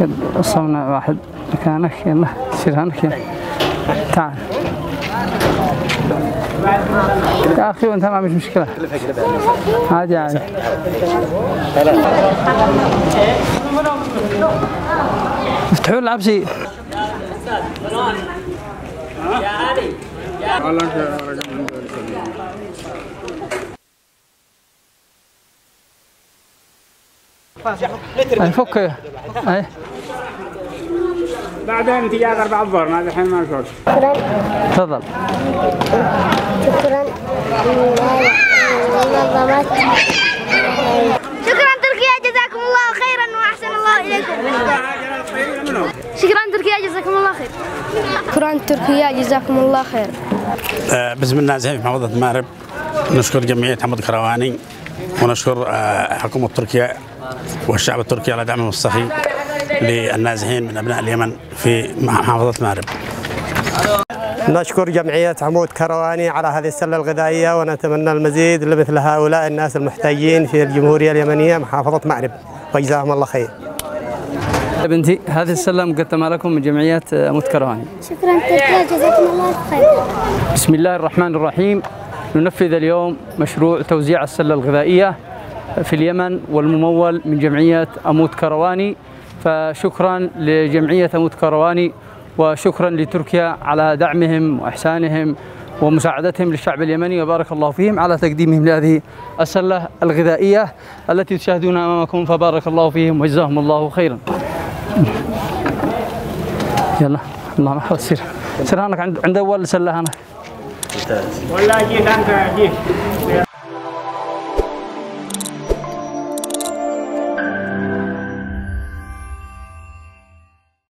قد صونا واحد مكانك يلا شرهنك يلا تعال يا اخي وانت ما عندك مشكله عادي عادي افتحوا العبسي يا علي فك اي بعدين تجاء اربع الظهر ما الحين ما نشوف تفضل شكرا شكرا تركيا جزاكم الله خيرا واحسن الله اليكم شكرا تركيا جزاكم الله خير شكرا تركيا جزاكم الله خير بسم الله زين في محافظة مأرب نشكر جمعية حمد كرواني ونشكر حكومة تركيا والشعب التركي على دعمه الصحي للنازحين من أبناء اليمن في محافظة مأرب. نشكر جمعية عمود كرواني على هذه السلة الغذائية ونتمنى المزيد لمثل هؤلاء الناس المحتاجين في الجمهورية اليمنية محافظة مأرب وجزاهم الله خير. يا بنتي هذه السلة مقدمة لكم من جمعية عمود كرواني. شكرا تركيا جزاكم الله خير. بسم الله الرحمن الرحيم. ننفذ اليوم مشروع توزيع السلة الغذائية في اليمن والممول من جمعية عمود كرواني، فشكرا لجمعية عمود كرواني وشكرا لتركيا على دعمهم وإحسانهم ومساعدتهم للشعب اليمني وبارك الله فيهم على تقديمهم لهذه السلة الغذائية التي تشاهدونها أمامكم، فبارك الله فيهم وجزاهم الله خيرا. يلا الله ما سير سير هناك عند أول سلة هناك والله جيت